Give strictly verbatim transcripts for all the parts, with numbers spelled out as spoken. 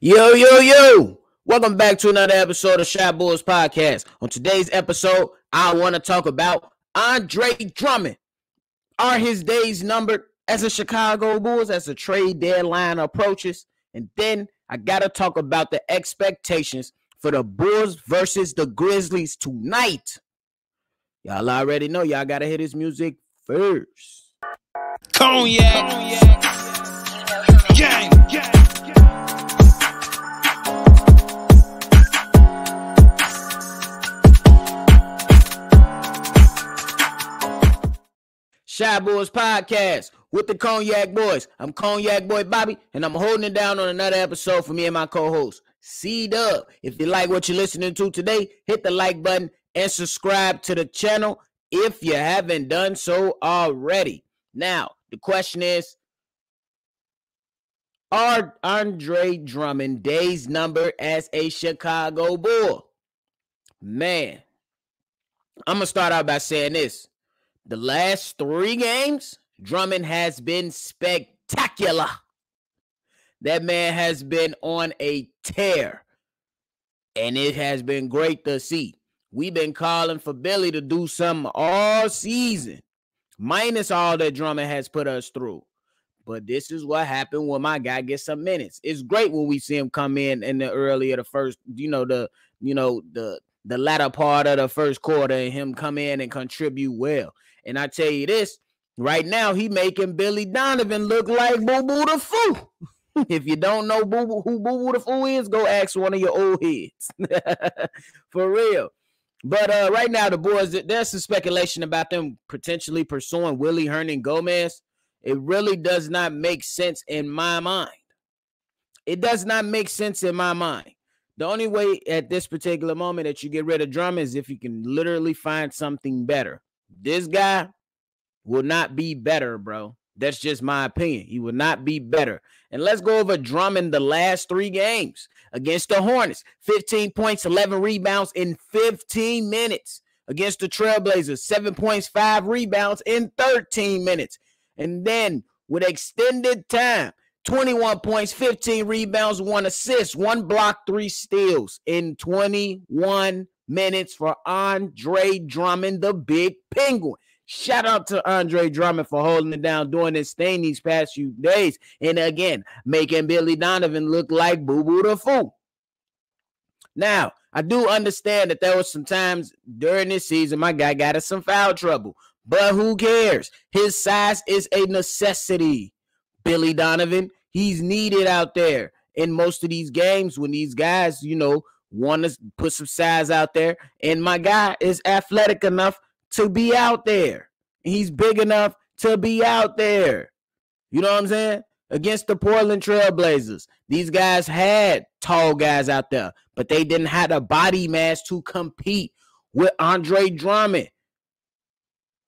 Yo, yo, yo. Welcome back to another episode of Chicago Bulls Podcast. On today's episode, I want to talk about Andre Drummond. Are his days numbered as a Chicago Bulls as the trade deadline approaches? And then I got to talk about the expectations for the Bulls versus the Grizzlies tonight. Y'all already know y'all got to hear this music first. Cognac. Cognac. Gang. Gang. Shy Boys Podcast with the Cognac Boys. I'm Cognac Boy Bobby, and I'm holding it down on another episode for me and my co-host, C-Dub. If you like what you're listening to today, hit the like button and subscribe to the channel if you haven't done so already. Now, the question is, are Andre Drummond days numbered as a Chicago Bull? Man, I'm going to start out by saying this. The last three games, Drummond has been spectacular. That man has been on a tear, and it has been great to see. We've been calling for Billy to do something all season, minus all that Drummond has put us through. But this is what happened when my guy gets some minutes. It's great when we see him come in in the earlier, the first, you know, the, you know, the, the latter part of the first quarter and him come in and contribute well. And I tell you this, right now he making Billy Donovan look like Boo-Boo the Fool. If you don't know Boo-Boo, who Boo-Boo the Fool is, go ask one of your old heads. For real. But uh, right now the boys, there's some speculation about them potentially pursuing Willy Hernangómez. It really does not make sense in my mind. It does not make sense in my mind. The only way at this particular moment that you get rid of Drummond is if you can literally find something better. This guy will not be better, bro. That's just my opinion. He will not be better. And let's go over Drummond the last three games against the Hornets. fifteen points, eleven rebounds in fifteen minutes. Against the Trailblazers, seven points, five rebounds in thirteen minutes. And then with extended time, twenty-one points, fifteen rebounds, one assist, one block, three steals in twenty-one minutes for Andre Drummond, the big penguin. Shout out to Andre Drummond for holding it down, doing this thing these past few days. And again, making Billy Donovan look like Boo-Boo the Fool. Now, I do understand that there was some times during this season my guy got us some foul trouble. But who cares? His size is a necessity. Billy Donovan, he's needed out there in most of these games when these guys, you know, want to put some size out there. And my guy is athletic enough to be out there. He's big enough to be out there. You know what I'm saying? Against the Portland Trailblazers, these guys had tall guys out there, but they didn't have the body mass to compete with Andre Drummond.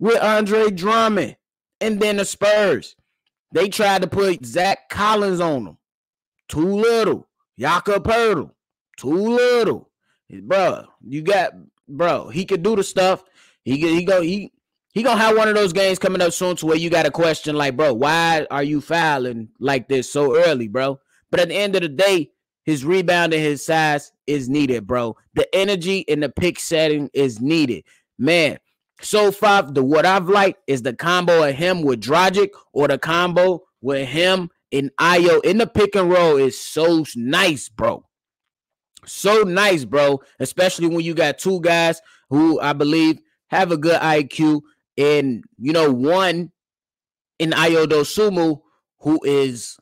With Andre Drummond. And then the Spurs. They tried to put Zach Collins on him. Too little. Jakob Poeltl. Too little. Bro, you got, bro, he could do the stuff. He he go he he gonna have one of those games coming up soon to where you got a question like, bro, why are you fouling like this so early, bro? But at the end of the day, his rebound and his size is needed, bro. The energy and the pick setting is needed. Man. So far, the what I've liked is the combo of him with Dragic or the combo with him and Ayo in the pick and roll is so nice, bro. So nice, bro. Especially when you got two guys who I believe have a good I Q and, you know, one in Ayo Dosunmu who is,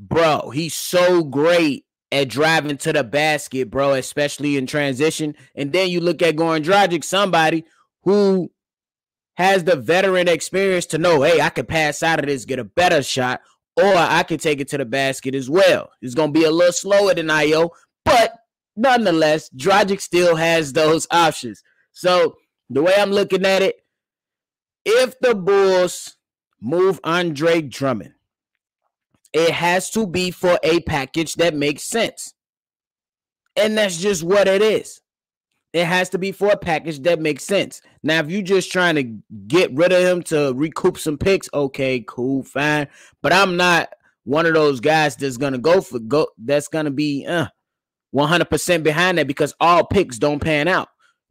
bro, he's so great at driving to the basket, bro, especially in transition. And then you look at Goran Dragic, somebody who has the veteran experience to know, hey, I could pass out of this, get a better shot, or I could take it to the basket as well. It's going to be a little slower than Ayo, but nonetheless, Dragic still has those options. So the way I'm looking at it, if the Bulls move Andre Drummond, it has to be for a package that makes sense. And that's just what it is. It has to be for a package that makes sense. Now, if you're just trying to get rid of him to recoup some picks, okay, cool, fine. But I'm not one of those guys that's gonna go for go that's gonna be uh one hundred percent behind that, because all picks don't pan out.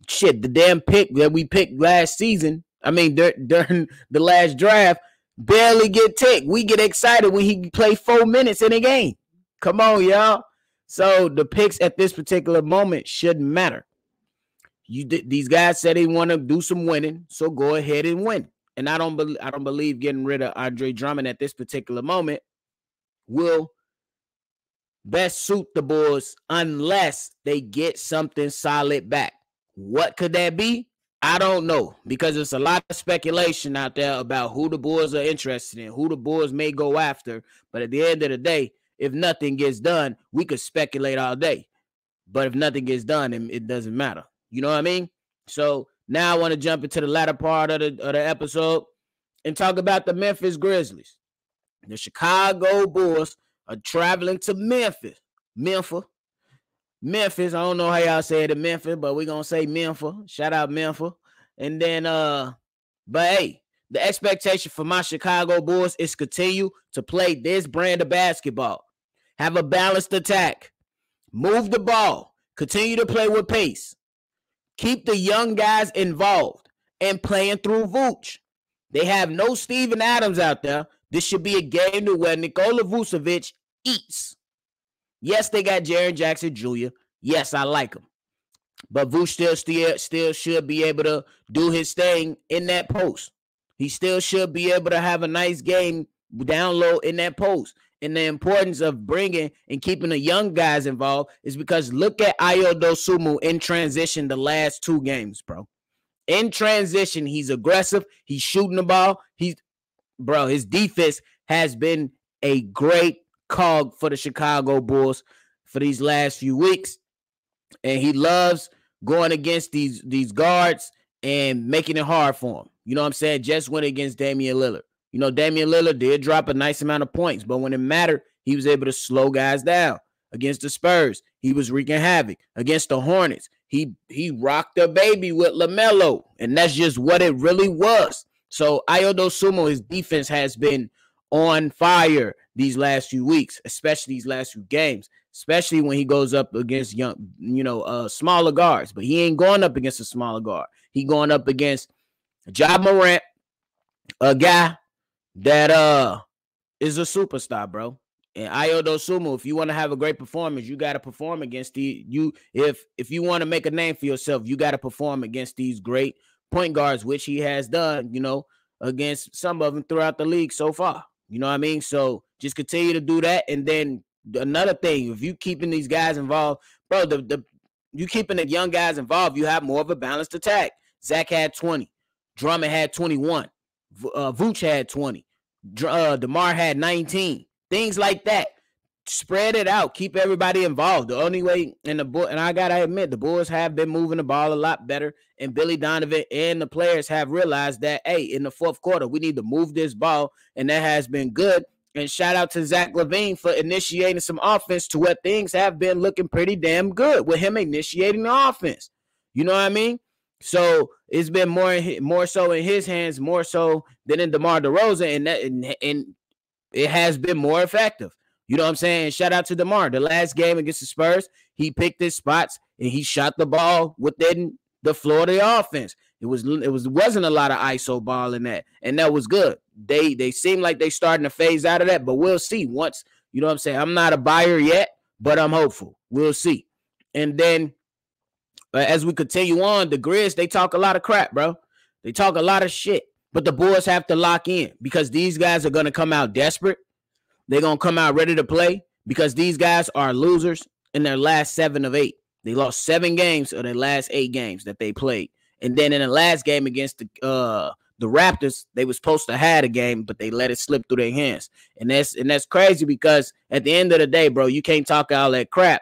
Shit, the damn pick that we picked last season, I mean dur during the last draft, barely get ticked. We get excited when he play four minutes in a game. Come on, y'all. So the picks at this particular moment shouldn't matter. You these guys said they want to do some winning, so go ahead and win. And I don't be I don't believe getting rid of Andre Drummond at this particular moment will best suit the Bulls unless they get something solid back. What could that be? I don't know, because there's a lot of speculation out there about who the Bulls are interested in, who the Bulls may go after. But at the end of the day, if nothing gets done, we could speculate all day. But if nothing gets done, it doesn't matter. You know what I mean? So now I want to jump into the latter part of the, of the episode and talk about the Memphis Grizzlies. The Chicago Bulls are traveling to Memphis. Memphis. Memphis. I don't know how y'all say it in Memphis, but we're going to say Memphis. Shout out Memphis. And then, uh, but hey, the expectation for my Chicago Bulls is continue to play this brand of basketball. Have a balanced attack. Move the ball. Continue to play with pace. Keep the young guys involved and playing through Vooch. They have no Steven Adams out there. This should be a game to where Nikola Vucevic eats. Yes, they got Jaren Jackson Junior Yes, I like him. But Vuce still, still, still should be able to do his thing in that post. He still should be able to have a nice game down low in that post. And the importance of bringing and keeping the young guys involved is because look at Ayo Dosunmu in transition the last two games, bro. In transition, he's aggressive. He's shooting the ball. He's, bro, his defense has been a great cog for the Chicago Bulls for these last few weeks. And he loves going against these, these guards and making it hard for him. You know what I'm saying? Just went against Damian Lillard. You know, Damian Lillard did drop a nice amount of points, but when it mattered, he was able to slow guys down. Against the Spurs, he was wreaking havoc. Against the Hornets, he, he rocked a baby with LaMelo, and that's just what it really was. So Ayo Dosunmu, his defense has been on fire these last few weeks, especially these last few games, especially when he goes up against young, you know, uh, smaller guards. But he ain't going up against a smaller guard. He going up against Ja Morant, a guy that uh is a superstar, bro. And Ayo Dosunmu, if you want to have a great performance, you got to perform against the you. If if you want to make a name for yourself, you got to perform against these great point guards, which he has done, you know, against some of them throughout the league so far. You know what I mean? So just continue to do that. And then another thing, if you keeping these guys involved, bro, the the you keeping the young guys involved, you have more of a balanced attack. Zach had twenty, Drummond had twenty-one, uh, Vooch had twenty. Uh, DeMar had nineteen. Things like that. Spread it out. Keep everybody involved. The only way, and the bull, and I gotta admit, the Bulls have been moving the ball a lot better. And Billy Donovan and the players have realized that, hey, in the fourth quarter, we need to move this ball, and that has been good. And shout out to Zach LaVine for initiating some offense to where things have been looking pretty damn good with him initiating the offense. You know what I mean? So it's been more, more so in his hands, more so than in DeMar DeRozan, and that, and, and it has been more effective. You know what I'm saying? Shout out to DeMar. The last game against the Spurs, he picked his spots and he shot the ball within the floor of the offense. It was, it was wasn't a lot of I S O ball in that, and that was good. They they seem like they starting to phase out of that, but we'll see once. You know what I'm saying? I'm not a buyer yet, but I'm hopeful. We'll see. And then, but as we continue on, the Grizz, they talk a lot of crap, bro. They talk a lot of shit. But the Bulls have to lock in, because these guys are going to come out desperate. They're going to come out ready to play, because these guys are losers in their last seven of eight. They lost seven games of their last eight games that they played. And then in the last game against the uh, the Raptors, they were supposed to have a game, but they let it slip through their hands. And that's, and that's crazy, because at the end of the day, bro, you can't talk all that crap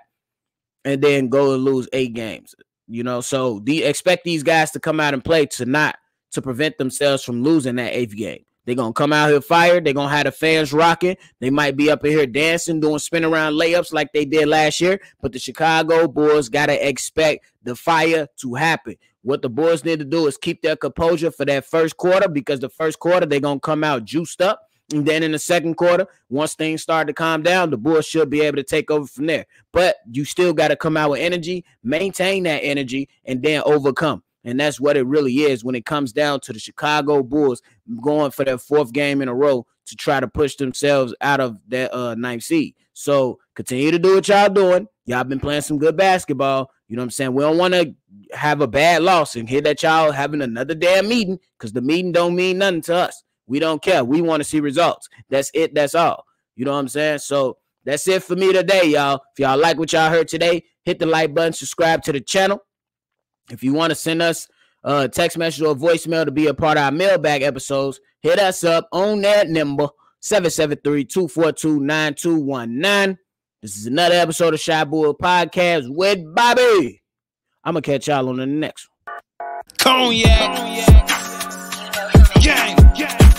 and then go and lose eight games. You know, so the expect these guys to come out and play to not to prevent themselves from losing that eighth game. They're going to come out here fired. They're going to have the fans rocking. They might be up in here dancing, doing spin around layups like they did last year. But the Chicago Bulls got to expect the fire to happen. What the Bulls need to do is keep their composure for that first quarter, because the first quarter they're going to come out juiced up. And then in the second quarter, once things start to calm down, the Bulls should be able to take over from there. But you still got to come out with energy, maintain that energy, and then overcome. And that's what it really is when it comes down to the Chicago Bulls going for their fourth game in a row to try to push themselves out of that uh, ninth seed. So continue to do what y'all doing. Y'all been playing some good basketball. You know what I'm saying? We don't want to have a bad loss and hear that y'all having another damn meeting, because the meeting don't mean nothing to us. We don't care. We want to see results. That's it. That's all. You know what I'm saying? So that's it for me today, y'all. If y'all like what y'all heard today, hit the like button, subscribe to the channel. If you want to send us a text message or a voicemail to be a part of our mailbag episodes, hit us up on that number, seven seven three, two four two, nine two one nine. This is another episode of Shy Bull Podcast with Bobby. I'm going to catch y'all on the next one. Cognac. Cognac. Gang. Gang.